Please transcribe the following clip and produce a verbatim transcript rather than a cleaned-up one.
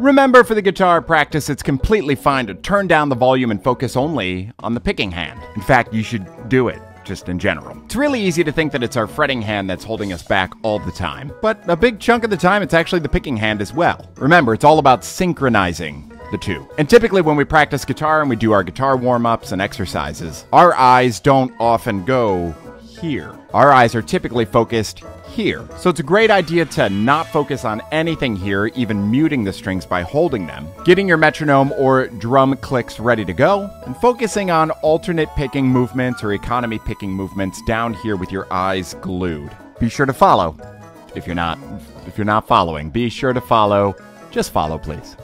Remember, for the guitar practice, it's completely fine to turn down the volume and focus only on the picking hand. In fact, you should do it, just in general. It's really easy to think that it's our fretting hand that's holding us back all the time, but a big chunk of the time, it's actually the picking hand as well. Remember, it's all about synchronizing the two. And typically when we practice guitar and we do our guitar warm-ups and exercises, our eyes don't often go here. Our eyes are typically focused here. So it's a great idea to not focus on anything here, even muting the strings by holding them, getting your metronome or drum clicks ready to go, and focusing on alternate picking movements or economy picking movements down here with your eyes glued. Be sure to follow. If you're not, if you're not following, be sure to follow. Just follow, please.